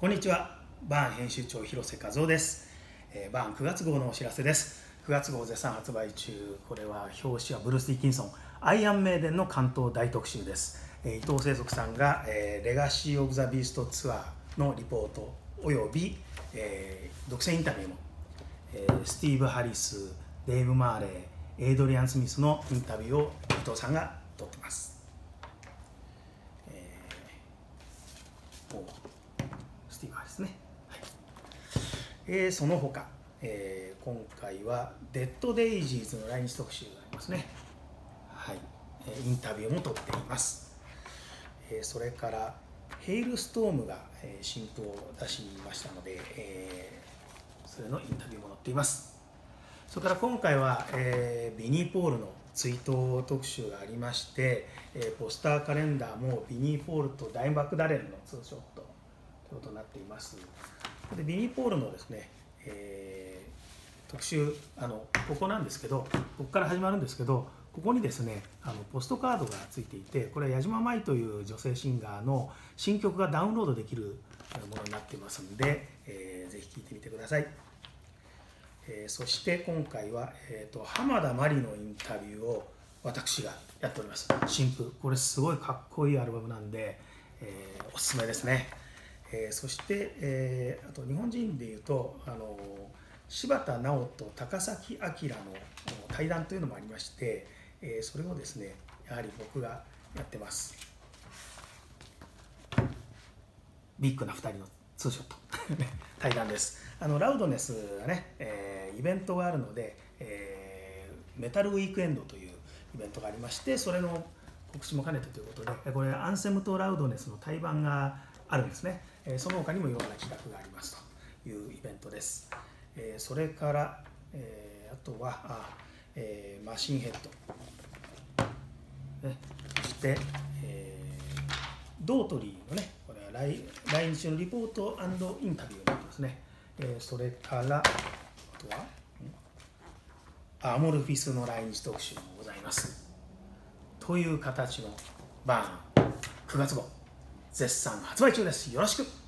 こんにちは、バーン編集長広瀬和夫です。バーン9月号のお知らせです。9月号絶賛発売中。これは表紙はブルース・ディッキンソン「アイアンメイデン」の関東大特集です。伊藤聖徳さんが「レガシー・オブ・ザ・ビーストツアー」のリポートおよび独占インタビューもスティーブ・ハリス、デイブ・マーレー、エイドリアン・スミスのインタビューを伊藤さんが撮ってます。スティーブ・ハリスね。はい、その他、今回はデッド・デイジーズの来日特集がありますね。はい、インタビューも撮っています。それからヘイルストームが新譜を出しましたので、それのインタビューも載っています。それから今回は、ビニー・ポールの追悼特集がありまして、ポスターカレンダーもビニー・ポールとダイムバック・ダレンのツーショットということになっています。でビニー・ポールのですね、特集ここなんですけど、ここから始まるんですけど、ここにですねポストカードがついていて、これは矢島舞という女性シンガーの新曲がダウンロードできるものになっていますので、ぜひ聴いてみてください。そして今回は、浜田真理のインタビューを私がやっております。新譜、これすごいかっこいいアルバムなんで、おすすめですね。そして、あと日本人でいうと柴田直人と高崎明の対談というのもありまして、それをですねやはり僕がやってます。ビッグな2人のツーショット対談です。ラウドネスがね、イベントがあるので、メタルウィークエンドというイベントがありまして、それの告知も兼ねてということで、これアンセムとラウドネスの対バンがあるんですね。その他にもいろんな企画がありますというイベントです。それから、あとはマシンヘッド、そして、ドートリーのねこれは来日のリポート&インタビューになってますね。それからあとはアモルフィスの来日特集もございますという形のバーン9月号絶賛発売中です。よろしく。